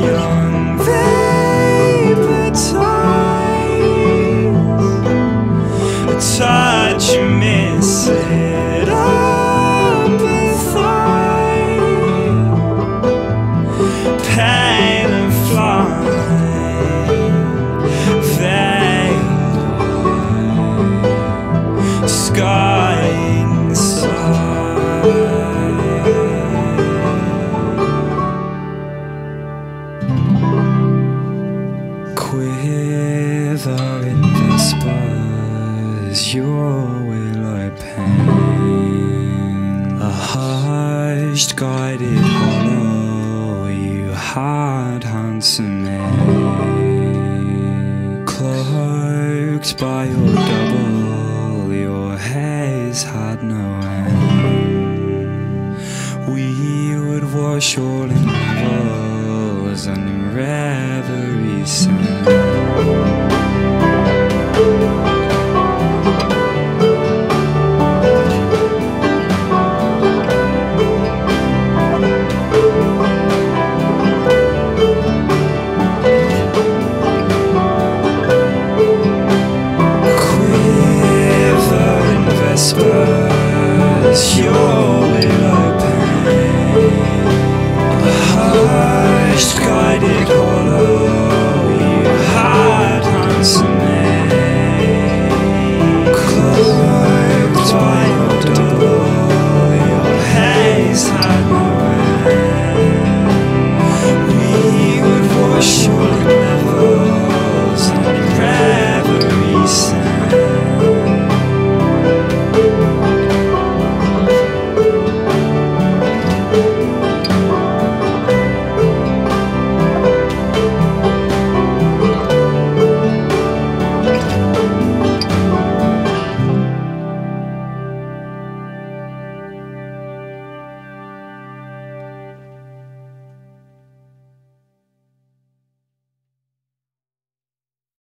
Young vapor ties, a touch you miss it up a thigh, pain and fly, fade, sky inside. Quivering vespers, your will I pain, a hushed guided hollow, you hide handsome men, cloaked by your double, your haze had no end. We would wash all in levels and reverie sand.